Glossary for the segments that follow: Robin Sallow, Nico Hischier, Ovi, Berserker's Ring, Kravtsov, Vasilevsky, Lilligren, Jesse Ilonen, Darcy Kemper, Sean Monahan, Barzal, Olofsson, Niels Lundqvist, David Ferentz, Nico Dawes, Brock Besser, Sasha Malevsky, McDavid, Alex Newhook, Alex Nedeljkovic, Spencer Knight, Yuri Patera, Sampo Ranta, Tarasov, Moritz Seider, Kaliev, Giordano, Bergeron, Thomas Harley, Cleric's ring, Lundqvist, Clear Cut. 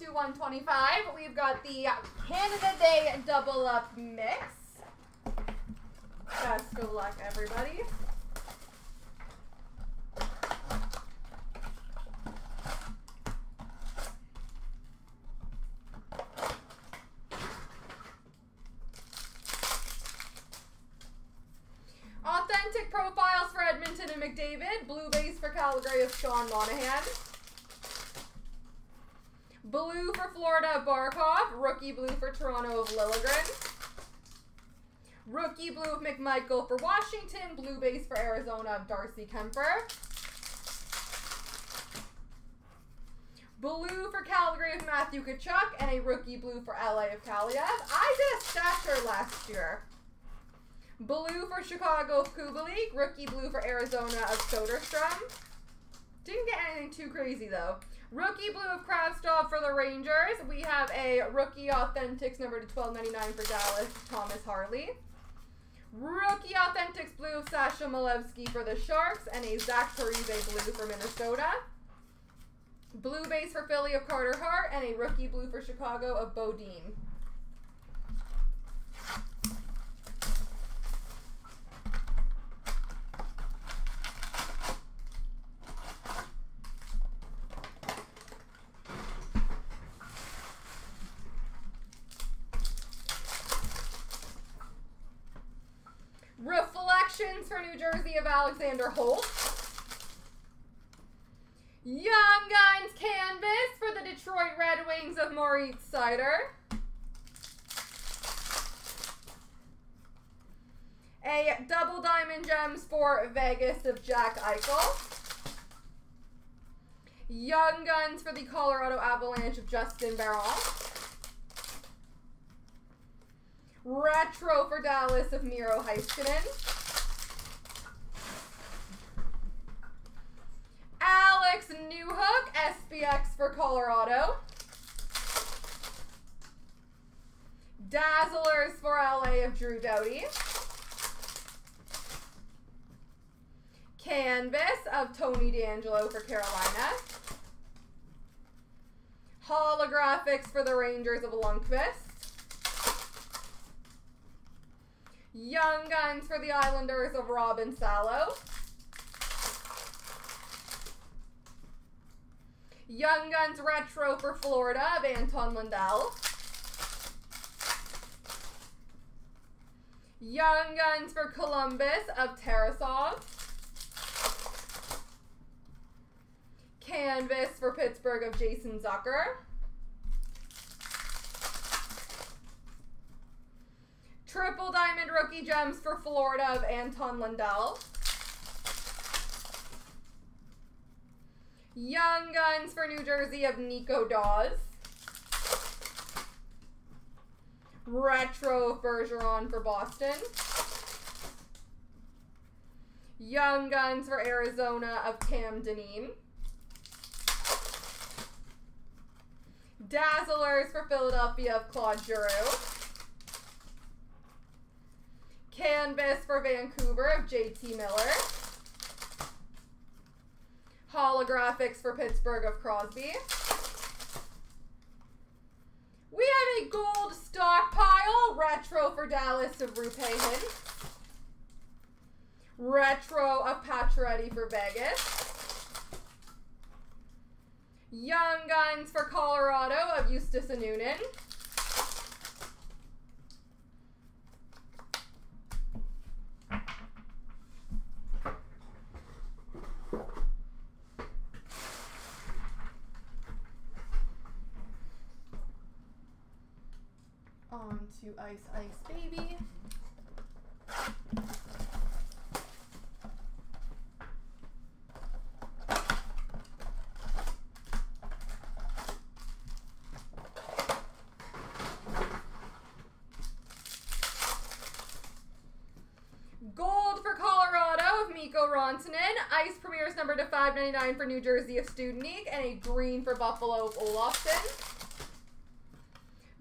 to 125. We've got the Canada Day Double Up Mix. Best of luck, everybody. Authentic profiles for Edmonton and McDavid. Blue base for Calgary of Sean Monahan. Blue for Florida, Barkov. Rookie blue for Toronto of Lilligren. Rookie blue of McMichael for Washington. Blue base for Arizona of Darcy Kemper. Blue for Calgary of Matthew Tkachuk. And a rookie blue for LA of Kaliev. I did a stacker last year. Blue for Chicago of Kubelik. Rookie blue for Arizona of Soderstrom. Didn't get anything too crazy, though. Rookie blue of Kravtsov for the Rangers. We have a rookie authentics number to 1299 for Dallas, Thomas Harley. Rookie authentics blue of Sasha Malevsky for the Sharks. And a Zach Parise blue for Minnesota. Blue base for Philly of Carter Hart. And a rookie blue for Chicago of Bodine. Reflections for New Jersey of Alexander Holt. Young Guns Canvas for the Detroit Red Wings of Moritz Seider. A Double Diamond Gems for Vegas of Jack Eichel. Young Guns for the Colorado Avalanche of Justin Barron. Retro for Dallas of Miro Heiskanen. Alex Newhook, SBX for Colorado. Dazzlers for LA of Drew Doughty. Canvas of Tony D'Angelo for Carolina. Holographics for the Rangers of Lundqvist. Young Guns for the Islanders of Robin Sallow. Young Guns Retro for Florida of Anton Lundell. Young Guns for Columbus of Tarasov. Canvas for Pittsburgh of Jason Zucker. Triple Diamond Rookie Gems for Florida of Anton Lundell. Young Guns for New Jersey of Nico Dawes. Retro of Bergeron for Boston. Young Guns for Arizona of Cam Dineen. Dazzlers for Philadelphia of Claude Giroux. Canvas for Vancouver of JT Miller. Holographics for Pittsburgh of Crosby. We have a gold stockpile. Retro for Dallas of Rupayhin. Retro of Pacioretty for Vegas. Young Guns for Colorado of Eustace Anunin. On to Ice Ice Baby. Gold for Colorado of Mikko Rantanen. Ice Premier's number to 599 for New Jersey of Studenik, and a green for Buffalo of Olofsson.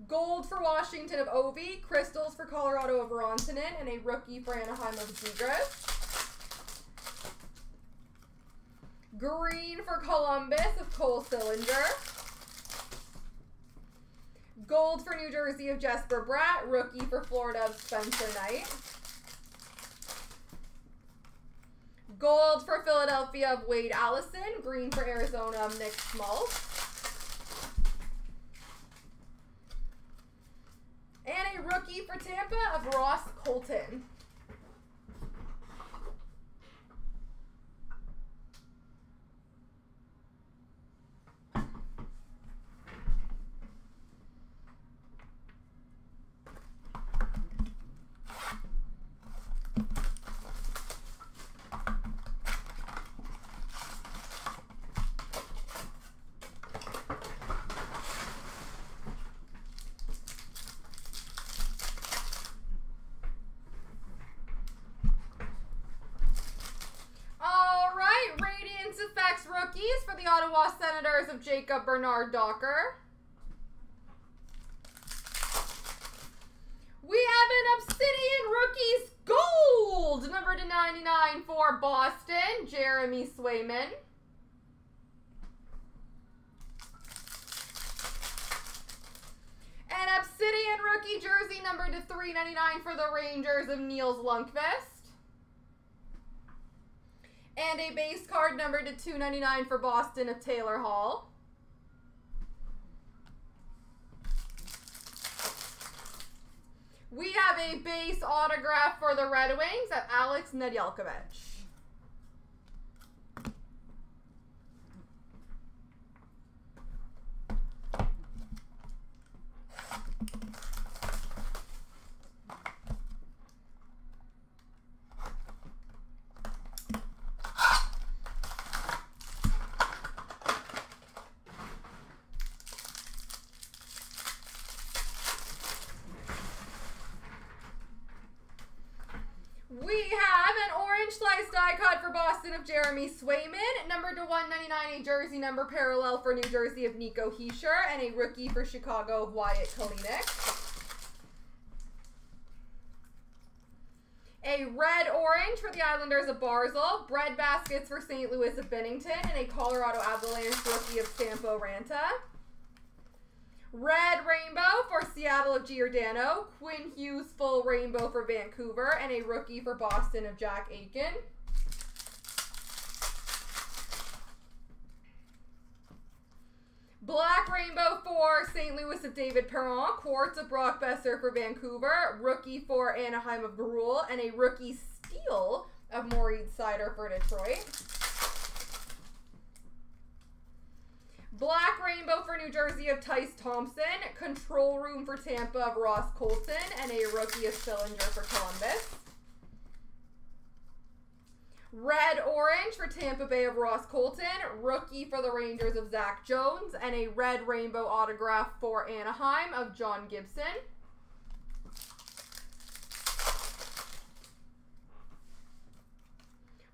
Gold for Washington of Ovi, crystals for Colorado of Rantanen, and a rookie for Anaheim of Zegras. Green for Columbus of Cole Sillinger. Gold for New Jersey of Jesper Bratt. Rookie for Florida of Spencer Knight. Gold for Philadelphia of Wade Allison. Green for Arizona of Nick Schmaltz. And a rookie for Tampa of Ross Colton. For the Ottawa Senators of Jacob Bernard Docker. We have an Obsidian Rookies Gold, number /99 for Boston, Jeremy Swayman. An Obsidian Rookie Jersey, number /399 for the Rangers of Niels Lundqvist. And a base card number /299 for Boston of Taylor Hall. We have a base autograph for the Red Wings of Alex Nedeljkovic. Slice die cut for Boston of Jeremy Swayman, number /199, a jersey number parallel for New Jersey of Nico Hischier, and a rookie for Chicago of Wyatt Kalienik. A red-orange for the Islanders of Barzal, bread baskets for St. Louis of Bennington, and a Colorado Avalanche rookie of Sampo Ranta. Red rainbow for Seattle of Giordano. Quinn Hughes full rainbow for Vancouver. And a rookie for Boston of Jack Eichel. Black rainbow for St. Louis of David Perron. Quartz of Brock Besser for Vancouver. Rookie for Anaheim of Gruhl. And a rookie steal of Moritz Seider for Detroit. Black rainbow for New Jersey of Tyce Thompson. Control room for Tampa of Ross Colton. And a rookie of Sillinger for Columbus. Red orange for Tampa Bay of Ross Colton. Rookie for the Rangers of Zach Jones. And a red rainbow autograph for Anaheim of John Gibson.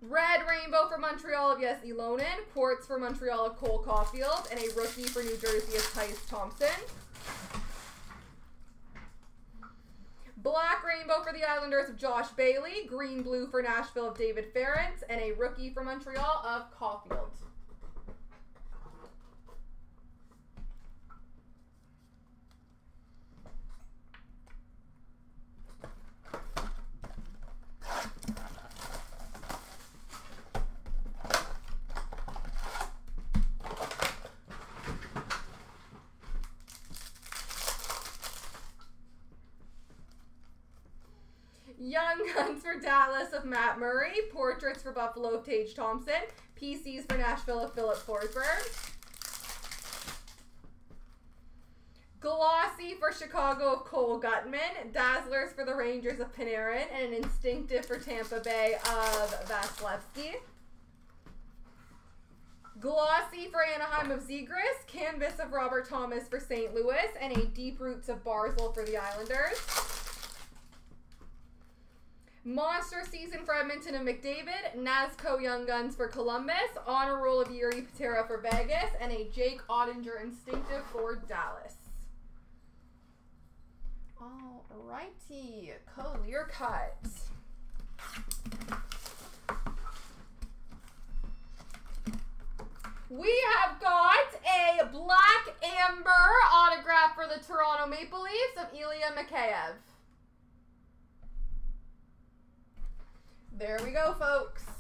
Red rainbow for Montreal of Jesse Ilonen. Quartz for Montreal of Cole Caulfield. And a rookie for New Jersey of Tyce Thompson. Black rainbow for the Islanders of Josh Bailey. Green blue for Nashville of David Ferentz. And a rookie for Montreal of Caulfield. Young Guns for Dallas of Matt Murray. Portraits for Buffalo of Tage Thompson. PCs for Nashville of Philip Forsberg. Glossy for Chicago of Cole Gutman. Dazzlers for the Rangers of Panarin. And an Instinctive for Tampa Bay of Vasilevsky. Glossy for Anaheim of Zegras. Canvas of Robert Thomas for St. Louis. And a Deep Roots of Barzal for the Islanders. Monster season for Edmonton of McDavid. Nazco Young Guns for Columbus. Honor Roll of Yuri Patera for Vegas. And a Jake Ottinger Instinctive for Dallas. Alrighty. Clear cut. We have got a Black Amber autograph for for the Toronto Maple Leafs of Ilya Mikheyev. There we go, folks.